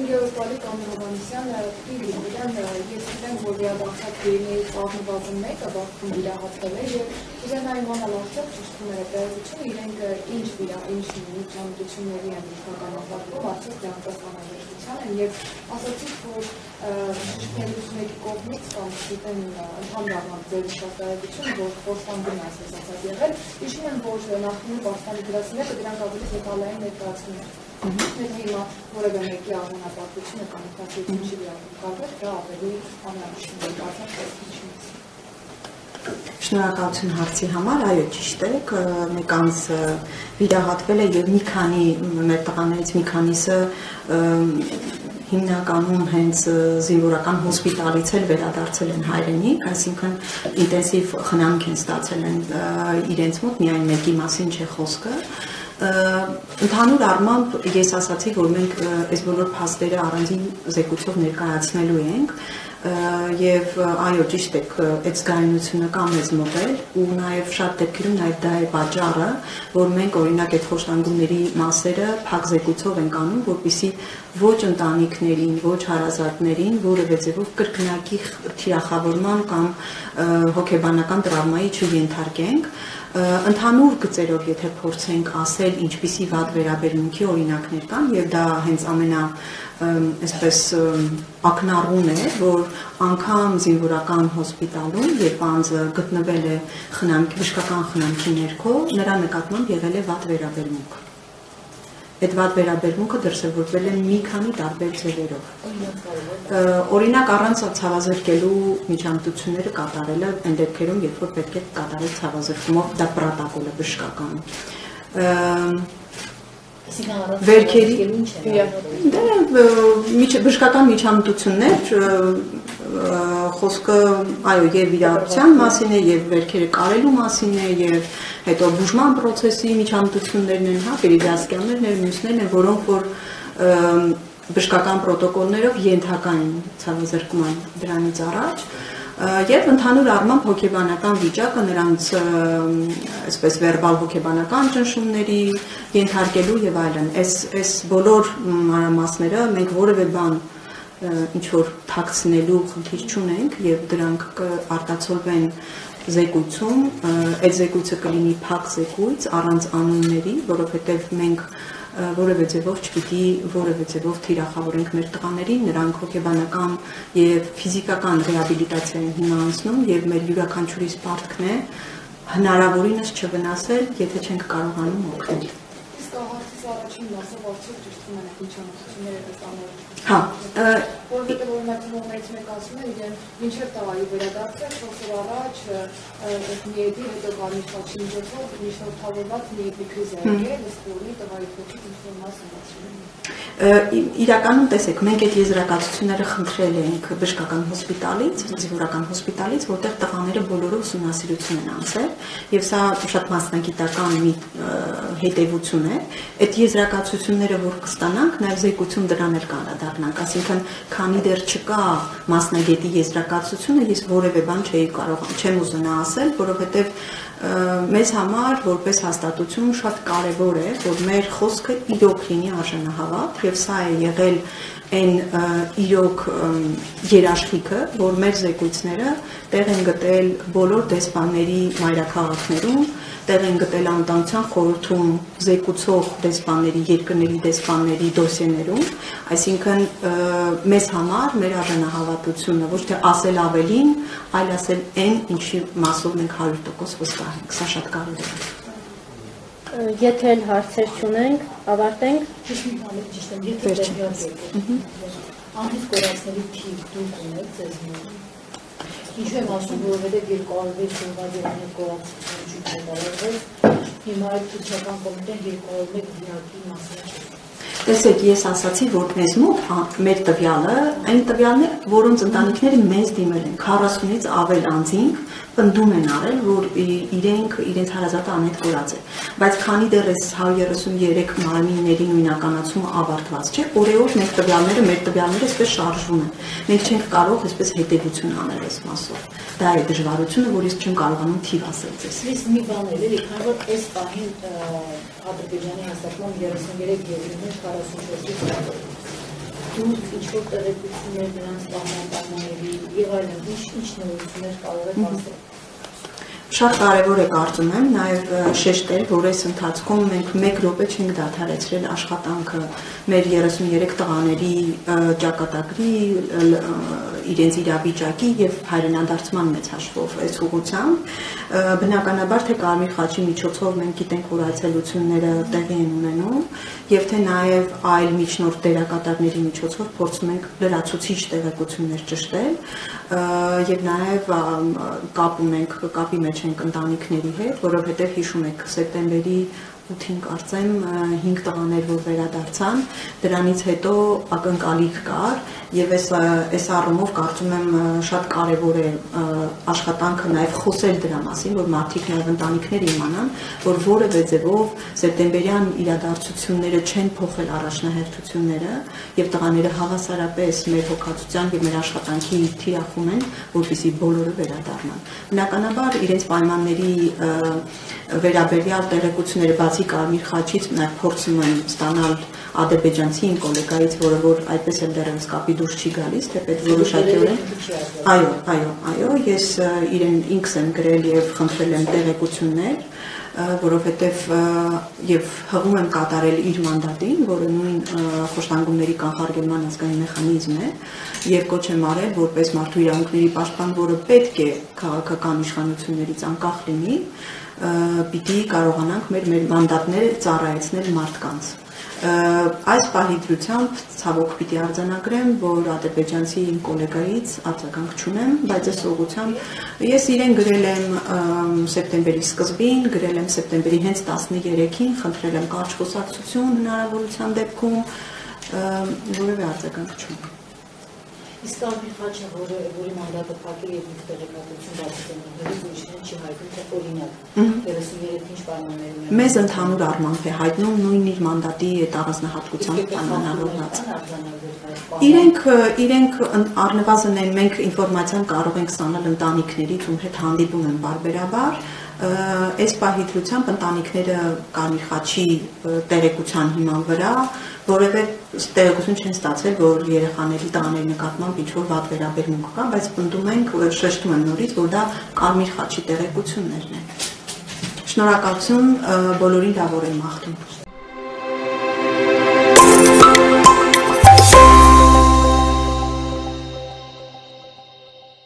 Եվրոպական ռեգուլյացիան դեպի որ իրավաբանական դերերի պատմվածում մեկ ավարտում իրահացել է եւ ուզենայի մոնալոգով ճշտում է դեպի իրենք ինչ վիրա ինչ միջամտությունների են իրականացնում արդյոք դրանցանալիության են եւ ասացիք որ շփոթումների կողմից կամ դիտեն ընդհանրապես ձեր շահագործությունը որ խոստանում է ասած եղել իհարկե որ նախնին պաշտոնի դրասները դրանք ավելի դետալային ներկայացնում են Mă vorbeam de că am un apartat și ne cam face și de apartat, da, avem am și de apartat și Շնորհակալություն հարցի համար, այո, ճիշտ է, մեկ անձ վիրահատվել է եւ մի քանի մեր տղաներից մի քանիսը հիմնականում հենց զինվորական հոսպիտալից էլ վերադարձել են հայրենիք, այսինքն ինտենսիվ խնամք են ստացել են իրենց մոտ, միայն մեկի մասին չէ խոսքը Ընդհանուր առմամբ ես ասացի, որ մենք այս բոլոր փաստերը առանձին զեկույցով ներկայացնելու ենք եւ այո ճիշտ է, այդ զգայունությունը կամ մեզ մոտ է ու նաեւ շատ դեպքերում նաեւ դա է պատճառը, որ մենք օրինակ այդ խոշտանգումների մասերը փակ զեկույցով ենք անում, որպեսզի ոչ ընտանիքներին, ոչ հարազատներին որևէ ձևով կրկնակի թիրախավորման կամ հոգեբանական տրավմայի չենթարկենք Ընդհանուր գծերով եթե փորձենք ասել ինչպիսի վատ վերաբերմունքի օրինակներ կան եւ դա հենց ամենա այսպես ակնառուն է որ անգամ զինվորական հոսպիտալում երբ անձը գտնվել է խնամքի բժշկական խնամքի ներքո նրա նկատմամբ եղել է վատ վերաբերմունք Այդ վատ վերաբերմունքը դրսևորվել է մի քանի տարբեր ձևերով։ Օրինակ առանց ցավազրկելու միջամտությունները կատարելը այն դեպքերում, երբ որ պետք է կատարել ցավազրկումով, դա պրոտոկոլը բժշկական։ Վերքերի դա բժշկական միջամտություններ խոսքը այո եւ իրավարության մասին է եւ վերքերը կարելու մասին է եւ հետո բուժման process-ի միջամտություններն են հա վերիդասկյաններն են մյուսներն են որոնք որ բժշկական պրոտոկոլներով ենթական են ցավազրկման դրանից առաջ Եվ ընդհանուր առմամբ հոգեբանական վիճակը նրանց այսպես վերբալ հոգեբանական ճնշումների ենթարկելու եւ այլն։ Այս բոլոր մասները մենք որևէ բան ինչ որ թաքցնելու խնդիր չունենք եւ դրանք կարտացոլվեն զեկույցում, այդ զեկույցը կլինի փակ զեկույց առանց անունների, որովհետեւ մենք որևէ ձևով չպիտի որևէ ձևով թիրախավորենք մեր տղաներին, նրանք հոգեբանական եւ ֆիզիկական ռեաբիլիտացիա են հիմա անցնում եւ մեր յուրաքանչյուրի սպարտքն է հնարավորինս չվնասել, եթե չենք կարողանում օգնել։ Իսկ հաղորդից առաջին մասով արդյոք ճշտում են միջամտությունները կատարել։ Հա, որովհետեւ օրինակ մոմենտից մեկ ասում են, իրեն մինչև տղայի վերադարձը փոքր առաջ Նիեդի հետո կանիշացի միջոցով միջնորդավորված Նիեդի քրիզը եկել, ըստ որի տղայի փոքր ինֆորմացիան։ Իրականում տեսեք, մենք այդ եզրակացությունները խնդրել ենք բժշկական հոսպիտալից, զինվորական հոսպիտալից, որտեղ տղաները բոլորը ուսումնասիրություն են անցել, եւ սա շատ մասնագիտական մի հետեւություն է։ Այդ եզրակացությունները որ կստանանք, նաեւ զեկույցում դրան էլ կանադառնանք, այսինքն քանի դեռ չկա մասնագետի եզրակացությունը, ես որևէ բան չէի կարող չեմ ուզենա ասել, որովհետեւ մեզ համար որպես հաստատություն շատ կարեւոր է, որ մեր խոսքը իրոք լինի արժանահավատ եւ սա է եղել այն իրոք երաշխիքը, որ մեր զեկույցները տեղ են գտել բոլոր դեսպանների մայրաքաղաքներում, տեղ են գտել անտանցան խորհրդում զեկուցող դեսպանների, երկրների դեսպանների դոսիեներում, այսինքն մեզ համար մեր արժանահավատությունը ոչ թե ասել ավելին, այլ ասել այն, ինչի մասով մենք 100% վստահ ենք, սա շատ կարևոր է Եթե հարցեր չունենք, ավարտենք, Տեսեք, ես ասացի, որ մեզ մոտ մեր տվյալը, այն տվյալն է, որոնց ընտանիքները մեզ դիմել են, 40-ից ավել անձինք պնդում են արել, որ իրենք իրենց հարազատը անհետ կորած է։ Բայց քանի դեռ այս 133 մարմինների նույնականացումը ավարտված չէ, օրեօր մեր տվյալները այսպես շարժվում են։ Մենք չենք կարող այսպես հետևություն անել այս մասով։ Դա է դժվարությունը, որ ես չեմ կարողանում թիվ ասել ձեզ։ Իսկ մի բան էլ էլի, քանի որ այս պահին Ադրբեջանի հաստատման 33 եւ 44-ից ինչ-որ տեղեկություններ դրանց պայմանների եւ այլն, ինչն է ուսումներ կարող եք ասել։ Շատ կարևոր է կարծում եմ նաև շեշտել, որ այս ընթացքում մենք 1 րոպե չենք դադարեցրել աշխատանքը մեր 33 տղաների ճակատագրի, իրենց իրավիճակի եւ հայրենադարձման մեծ հաշվով այս ուղղությամբ։ Բնականաբար թե Կարմիր խաչի միջոցով մենք գիտենք, որ այցելությունները տեղի են ունենում եւ թե նաև այլ միջնորդ դերակատարների միջոցով փորձում ենք լրացուցիչ տեղեկություններ ճշտել եւ նաև կապ ունենք կապի մեջ ենք ընտանիքների հետ, որովհետև հիշում եք սեպտեմբերի 8-ին կարծեմ 5 տղաներ որ վերադարձան, դրանից հետո ակնկալիք կար եւ այս առումով կարծում եմ շատ կարեւոր է աշխատանքը նաեւ խոսել դրա մասին, որ մարդիկ նաեւ ընտանիքները իմանան, որ որևէ ձեւով սեպտեմբերյան իրադարձությունները չեն փոխել առաջնահերթությունները եւ տղաները հավասարապես մեր հոգացության եւ մեր աշխատանքի թիրախում են, որպեսզի բոլորը վերադառնան։ Բնականաբար իրենց պայմանների վերաբերյալ տեղեկությունները բացի Կարմիր խաչից նաև փորձում են ստանալ ադրբեջանցի իմ կոլեգայից, որը որ այդպես էլ դեռ կապի դուրս չի գալիս, թեպետ որոշակիորեն։ Այո, ես ինքս եմ գրել եւ խնդրել եմ տեղեկություններ, որովհետեւ եւ հղում եմ կատարել իր մանդատին, որը նույն խոշտանգումների կանխարգելման ազգային մեխանիզմն է, եւ կոչ եմ արել, որպես մարդու իրավունքների պաշտպան, որը պետք է քաղաքական իշխանություններից անկախ լինի, պիտի կարողանանք մեր մանդատները ծառայեցնել մարդկանց։ Այս պահի դրությամբ ցավոք պիտի արձանագրեմ, որ ադրբեջանցի իմ կոլեգայից արձագանք չունեմ, բայց այս ուղղությամբ ես իրեն գրել եմ սեպտեմբերի սկզբին, գրել եմ սեպտեմբերի հենց 13-ին, խնդրել եմ կարճ խոսակցություն հնարավորության դեպքում, որևէ արձագանք չունեմ։ Իսկ Կարմիր խաչը, որի մանդատը փակել եւ ինքը տեղեկատվություն բացի չի հայտնում, թե օրինակ 33 ինչ պայմաններում է։ Մեզ ընդհանուր առմամբ է հայտնում նույն իր մանդատի այդ առանձնահատկությամբ պայմանավորված։ Իրենք առնվազն են, մենք ինֆորմացիան կարող ենք ստանալ ընտանիքներից, ում հետ հանդիպում են բարբերաբար։ Այս պահի դրությամբ ընտանիքները Կարմիր խաչի տեղեկության հիման վրա որևէ տեղեկություն չեն ստացել, որ երեխաների տղաների նկատմամբ ինչ-որ վատ վերաբերմունք կա, բայց պնդում ենք, շեշտում եմ նորից, որ դա Կարմիր խաչի տեղեկություններն են։ Շնորհակալություն բոլորին, լավ օր եմ մաղթում։